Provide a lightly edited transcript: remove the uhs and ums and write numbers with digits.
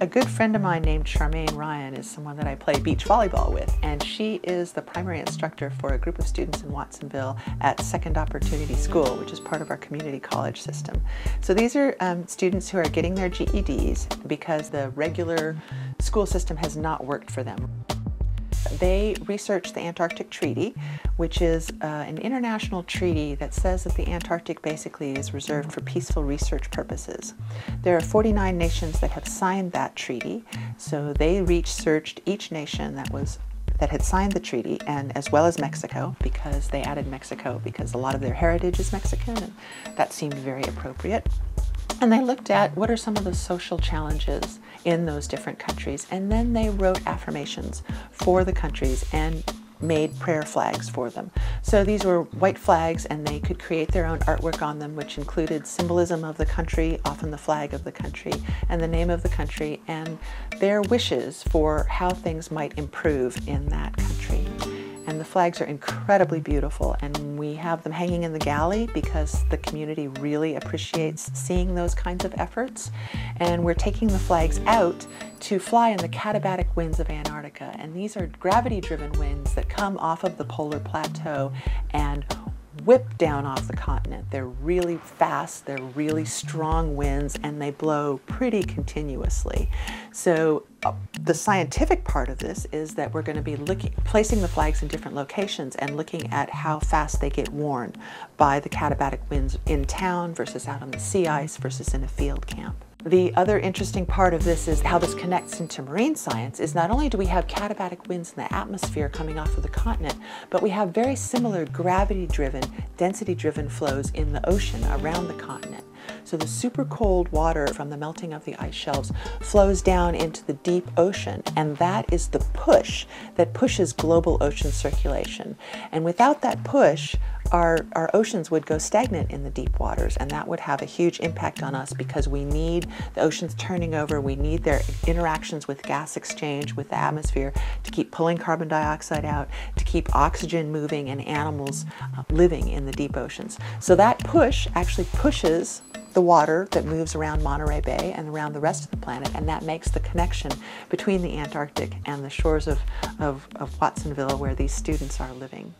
A good friend of mine named Charmaine Ryan is someone that I play beach volleyball with, and she is the primary instructor for a group of students in Watsonville at Second Opportunity School, which is part of our community college system. So these are students who are getting their GEDs because the regular school system has not worked for them. They researched the Antarctic Treaty, which is an international treaty that says that the Antarctic basically is reserved for peaceful research purposes. There are 49 nations that have signed that treaty, so they researched each nation that had signed the treaty, and as well as Mexico, because they added Mexico because a lot of their heritage is Mexican, and that seemed very appropriate. And they looked at what are some of the social challenges in those different countries, and then they wrote affirmations for the countries and made prayer flags for them. So these were white flags, and they could create their own artwork on them, which included symbolism of the country, often the flag of the country, and the name of the country, and their wishes for how things might improve in that country. And the flags are incredibly beautiful, and we have them hanging in the galley because the community really appreciates seeing those kinds of efforts. And we're taking the flags out to fly in the katabatic winds of Antarctica, and these are gravity-driven winds that come off of the polar plateau and whip down off the continent. They're really fast, they're really strong winds, and they blow pretty continuously. So the scientific part of this is that we're going to be placing the flags in different locations and looking at how fast they get worn by the katabatic winds in town versus out on the sea ice versus in a field camp. The other interesting part of this is how this connects into marine science is not only do we have katabatic winds in the atmosphere coming off of the continent, but we have very similar gravity-driven, density-driven flows in the ocean around the continent. So the super cold water from the melting of the ice shelves flows down into the deep ocean, and that is the push that pushes global ocean circulation. And without that push, our oceans would go stagnant in the deep waters, and that would have a huge impact on us because we need the oceans turning over, we need their interactions with gas exchange, with the atmosphere, to keep pulling carbon dioxide out, to keep oxygen moving and animals living in the deep oceans. So that push actually pushes the water that moves around Monterey Bay and around the rest of the planet, and that makes the connection between the Antarctic and the shores of Watsonville where these students are living.